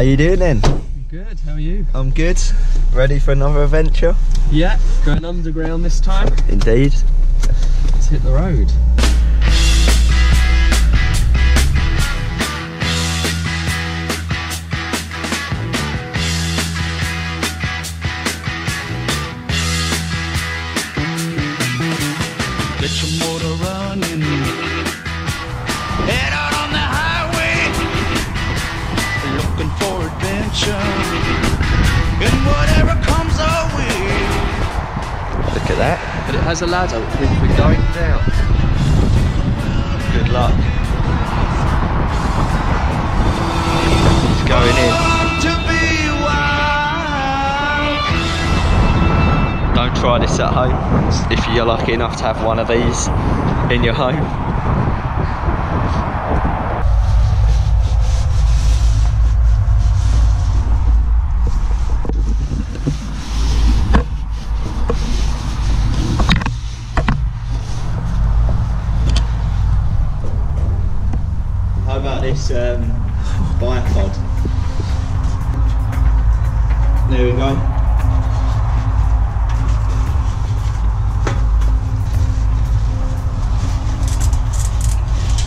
How you doing then? Good, how are you? I'm good. Ready for another adventure? Yeah, going underground this time. Indeed. Let's hit the road. Look at that. But it has a ladder, which means we're going down. Good luck. It's going in. Don't try this at home if you're lucky enough to have one of these in your home. Biopod. There we go.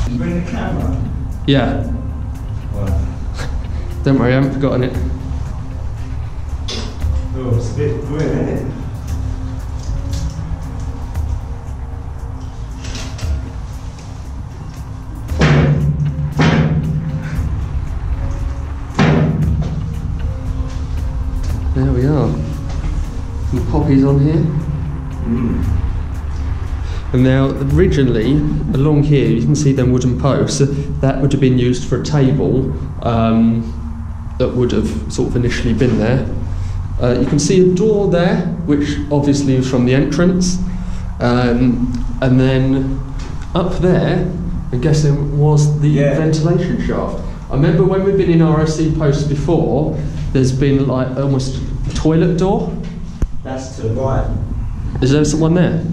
Did you bring the camera? Yeah. Wow. Don't worry, I haven't forgotten it. Oh, it's a bit weird, isn't it? There we are. Some poppies on here. And now, originally, along here, you can see them wooden posts. That would have been used for a table that would have sort of initially been there. You can see a door there, which obviously is from the entrance. And then up there, I'm guessing, was the ventilation shaft. I remember when we've been in ROC posts before, there's been like almost a toilet door. That's to the right. Is there someone there?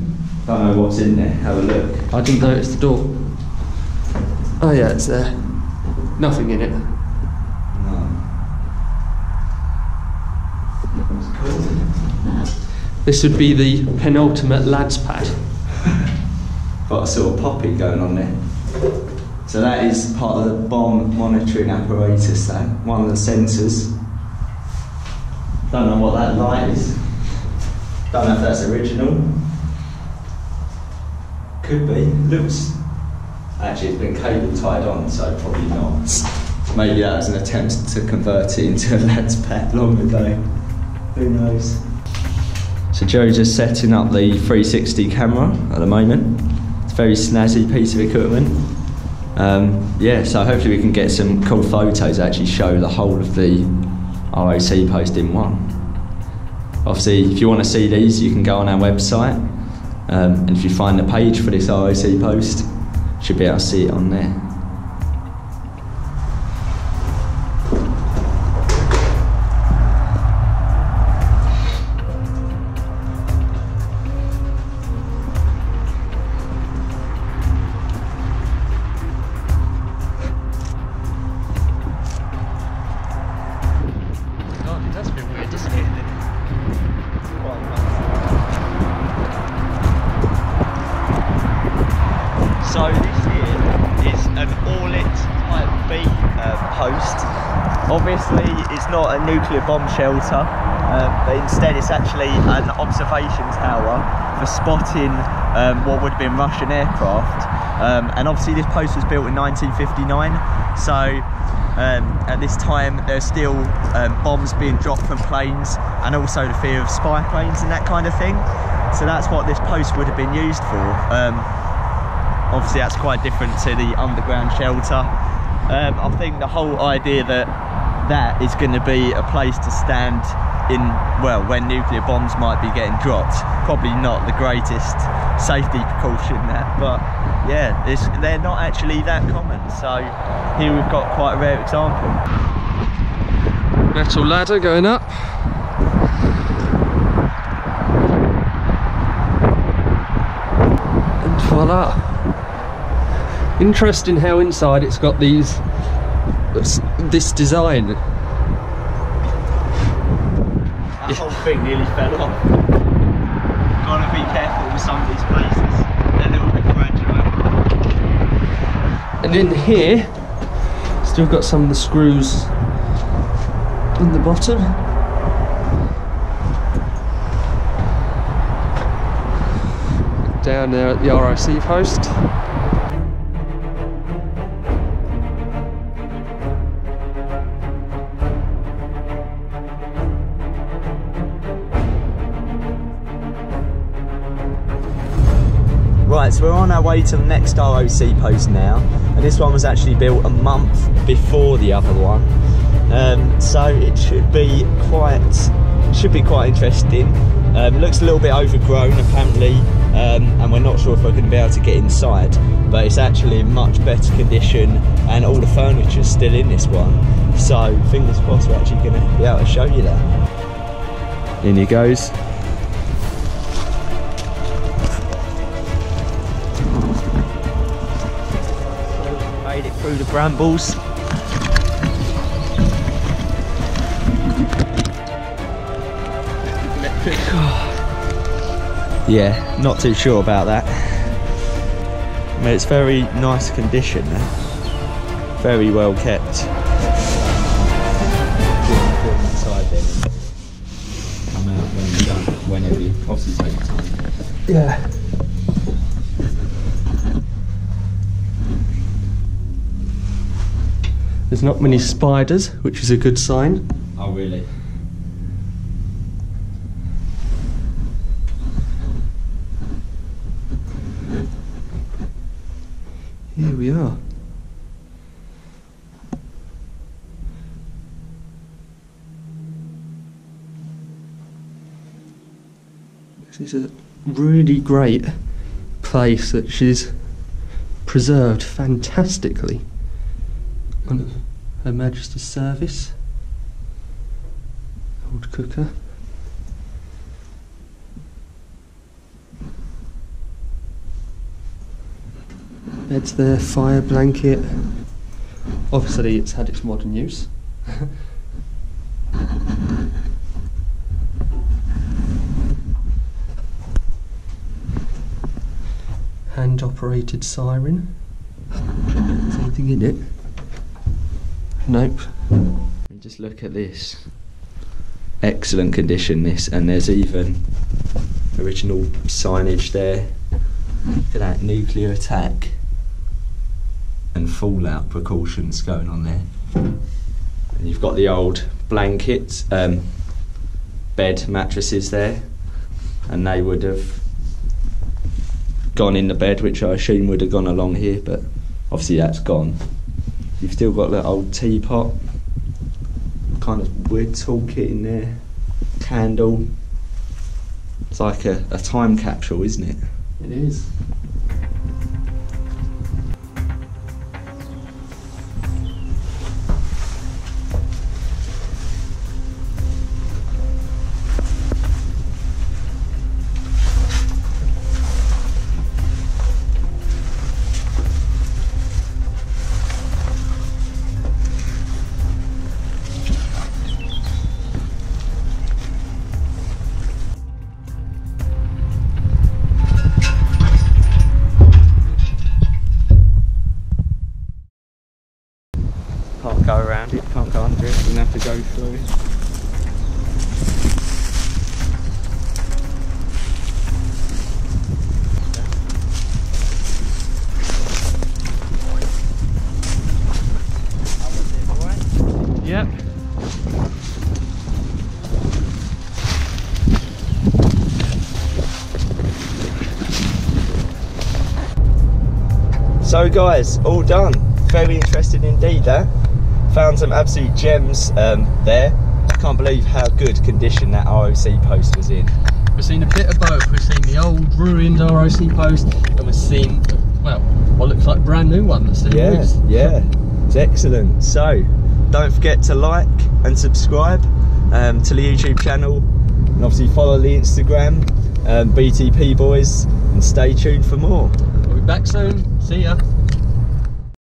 I don't know what's in there, have a look. I didn't notice the door. Oh yeah, it's there. Nothing in it. No. This would be the penultimate lads pad. Got a sort of poppy going on there. So that is part of the bomb monitoring apparatus, that one of the sensors. Don't know what that light is. Don't know if that's original. Could be. Looks. Actually, it's been cable tied on, so probably not. Maybe that was an attempt to convert it into a lad's pad long ago. Who knows? So Joe's just setting up the 360 camera at the moment. It's a very snazzy piece of equipment. Yeah, so hopefully we can get some cool photos that actually show the whole of the ROC post in one. Obviously, if you want to see these, you can go on our website, and if you find the page for this ROC post, you should be able to see it on there. So this here is an all-lit type B post. Obviously it's not a nuclear bomb shelter, but instead it's actually an observation tower for spotting what would have been Russian aircraft. And obviously this post was built in 1959, so at this time there's still bombs being dropped from planes and also the fear of spy planes and that kind of thing. So that's what this post would have been used for. Obviously that's quite different to the underground shelter. I think the whole idea that is going to be a place to stand in, well, when nuclear bombs might be getting dropped. Probably not the greatest safety precaution there, but yeah, they're not actually that common. So here we've got quite a rare example. Metal ladder going up. And voila. Interesting how inside it's got this design That whole thing nearly fell off. Gotta be careful with some of these places. They're a little bit fragile. And in here, still got some of the screws in the bottom. Down there at the ROC post. Right, so we're on our way to the next ROC post now, and this one was actually built a month before the other one, so it should be quite interesting. Looks a little bit overgrown apparently, and we're not sure if we're going to be able to get inside, but it's actually in much better condition, and all the furniture's still in this one, so fingers crossed we're actually going to be able to show you that. In he goes. Through the brambles. Yeah, not too sure about that. I mean, it's very nice condition, very well kept. Come out whenever you possibly take time. Yeah. There's not many spiders, which is a good sign. Oh, really? Here we are. This is a really great place that she's preserved fantastically. On Her Majesty's service. Old cooker. Beds there, fire, blanket. Obviously it's had its modern use. Hand operated siren. Is anything in it? Nope. Just look at this. Excellent condition, this, and there's even original signage there. Look at that, nuclear attack and fallout precautions going on there. And you've got the old blankets, bed mattresses there, and they would have gone in the bed, which I assume would have gone along here, but obviously that's gone. You've still got that old teapot, kind of weird toolkit in there, candle. It's like a time capsule, isn't it? It is. Can't go around it, can't go under it, we're gonna have to go through it. Yep. So guys, all done. Very interesting indeed, eh? Found some absolute gems there. I can't believe how good condition that ROC post was in. We've seen a bit of both. We've seen the old ruined ROC post, and we've seen, well, what looks like a brand new one. That's yeah, it's excellent. So don't forget to like and subscribe to the YouTube channel, and obviously follow the Instagram, BTP boys, and stay tuned for more. We'll be back soon. See ya.